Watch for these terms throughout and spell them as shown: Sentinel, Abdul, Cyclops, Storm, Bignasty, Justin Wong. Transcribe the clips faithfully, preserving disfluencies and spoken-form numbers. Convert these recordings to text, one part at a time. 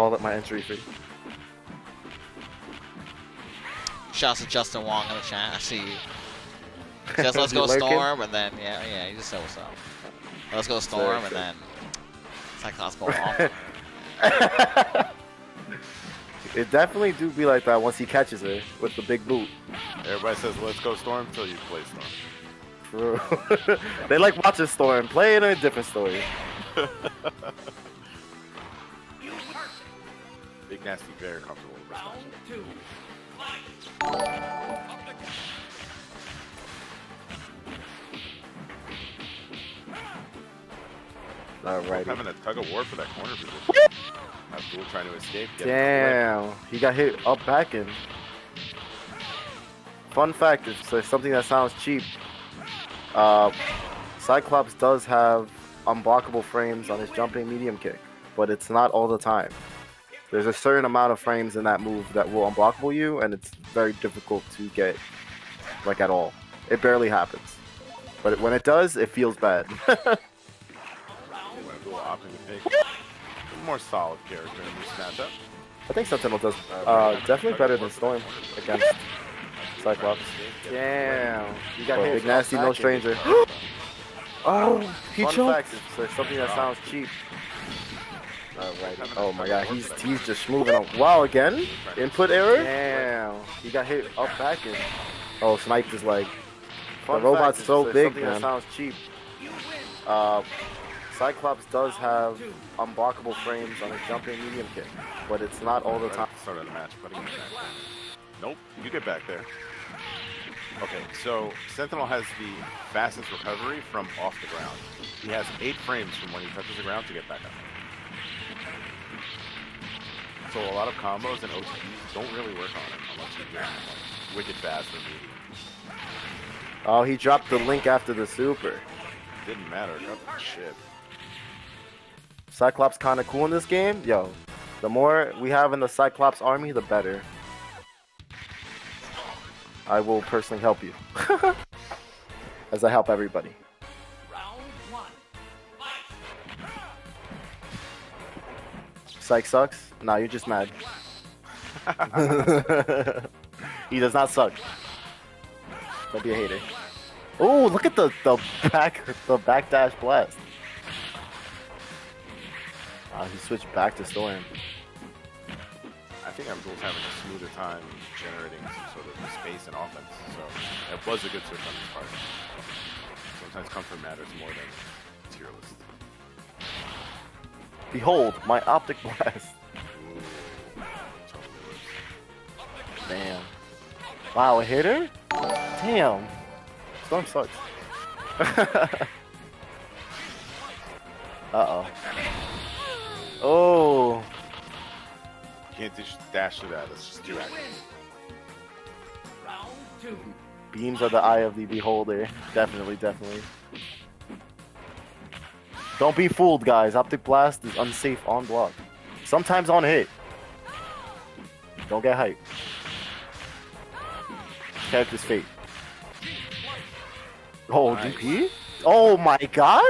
call it my entry fee. Shouts to Justin Wong in the chat. I see you. Just let's go Storm, and then yeah, yeah, you just said what's up. Let's go Storm, and then Cyclops go off. It definitely do be like that once he catches it with the big boot. Everybody says let's go Storm until you play Storm. True. They like watching Storm, play it in a different story. Big Nasty very comfortable with Round two. Fight. Alrighty. Having a tug of war for that corner position. Abdul trying to escape. Damn, he got hit up back in. Fun fact, it's uh, something that sounds cheap. Uh, Cyclops does have unblockable frames on his jumping medium kick, but it's not all the time. There's a certain amount of frames in that move that will unblockable you, and it's very difficult to get, like, at all. It barely happens. But it, when it does, it feels bad. More solid character in this matchup. I think Sentinel does uh, definitely better than Storm against Cyclops. Damn. You got Big Nasty, no stranger. Oh, he choked. So something that sounds cheap. Alrighty. Oh my god, he's he's just moving up. Wow, again? Input error? Damn. He got hit up back in. Oh, sniped his leg. The robot's so big, man. That sounds cheap. Uh, Cyclops does have unblockable frames on his jumping medium kick, but it's not all the time. Start of the match, but again, nope, you get back there. Okay, so Sentinel has the fastest recovery from off the ground. He has eight frames from when he touches the ground to get back up. So a lot of combos and O T Es don't really work on him unless you get like, wicked fast or medium. Oh, he dropped the link after the super. Didn't matter. Oh, shit. Cyclops kind of cool in this game. Yo, the more we have in the Cyclops army, the better. I will personally help you. As I help everybody. Round one. Psych sucks? Nah, you're just mad. He does not suck. Don't be a hater. Oh, look at the, the back the back dash blast. Uh, he switched back to Storm. I think Abdul's having a smoother time generating some sort of space and offense, so it was a good switch on his part. Sometimes comfort matters more than tier list. Behold, my optic blast. Ooh, damn. Wow, a hitter? Damn. Storm sucks. Uh-oh. Oh! You can't just dash through that. Let's just do that. Round two. Beams are the eye of the beholder. Definitely, definitely. Don't be fooled, guys. Optic blast is unsafe on block. Sometimes on hit. Don't get hyped. Character's fate. Oh, nice. D P? Oh my god!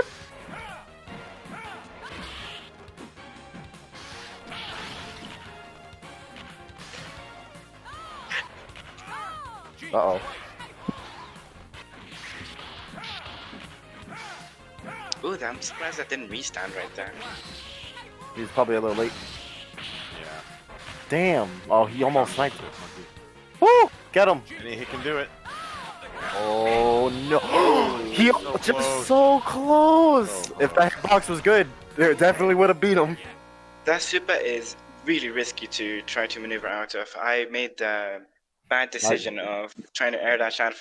Uh-oh. Ooh, I'm surprised that didn't re-stand right there. He's probably a little late. Yeah. Damn. Oh, he almost sniped it. Woo! Get him! And he can do it. Oh, no. He so just close. so close. So if that hitbox was good, there definitely would have beat him. That super is really risky to try to maneuver out of. I made the bad decision nice. of trying to air dash out for